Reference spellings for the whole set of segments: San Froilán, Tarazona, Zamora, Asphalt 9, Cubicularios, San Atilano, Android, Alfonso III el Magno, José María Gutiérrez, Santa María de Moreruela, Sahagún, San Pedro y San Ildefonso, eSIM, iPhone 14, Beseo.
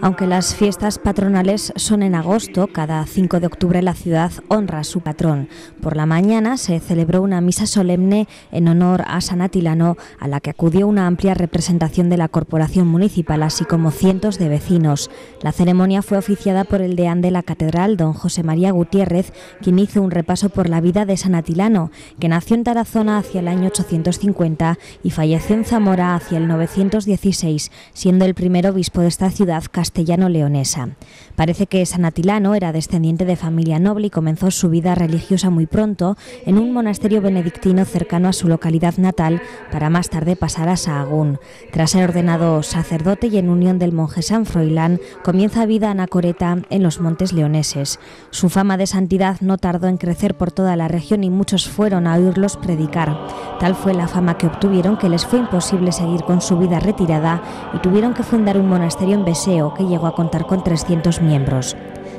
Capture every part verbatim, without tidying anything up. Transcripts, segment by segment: Aunque las fiestas patronales son en agosto, cada cinco de octubre la ciudad honra a su patrón. Por la mañana se celebró una misa solemne en honor a San Atilano, a la que acudió una amplia representación de la corporación municipal, así como cientos de vecinos. La ceremonia fue oficiada por el deán de la catedral, don José María Gutiérrez, quien hizo un repaso por la vida de San Atilano, que nació en Tarazona hacia el año ochocientos cincuenta y falleció en Zamora hacia el novecientos dieciséis, siendo el primer obispo de esta ciudad castellana. castellano-leonesa. Parece que San Atilano era descendiente de familia noble y comenzó su vida religiosa muy pronto en un monasterio benedictino cercano a su localidad natal, para más tarde pasar a Sahagún. Tras ser ordenado sacerdote y en unión del monje San Froilán, comienza vida anacoreta en los montes leoneses. Su fama de santidad no tardó en crecer por toda la región y muchos fueron a oírlos predicar. Tal fue la fama que obtuvieron que les fue imposible seguir con su vida retirada y tuvieron que fundar un monasterio en Beseo, que llegó a contar con trescientos miembros.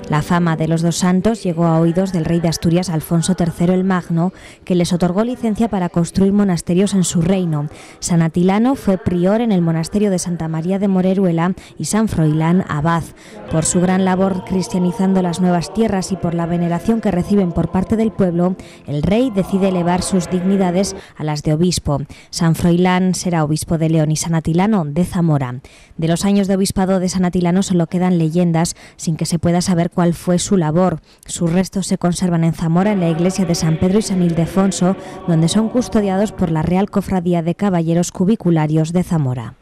La fama de los dos santos llegó a oídos del rey de Asturias, Alfonso tercero el Magno, que les otorgó licencia para construir monasterios en su reino. San Atilano fue prior en el monasterio de Santa María de Moreruela y San Froilán abad. Por su gran labor cristianizando las nuevas tierras y por la veneración que reciben por parte del pueblo, el rey decide elevar sus dignidades a las de obispo. San Froilán será obispo de León y San Atilano de Zamora. De los años de obispado de San Atilano solo quedan leyendas, sin que se pueda saber cuál fue su labor. Sus restos se conservan en Zamora, en la iglesia de San Pedro y San Ildefonso, donde son custodiados por la Real Cofradía de Caballeros Cubicularios de Zamora.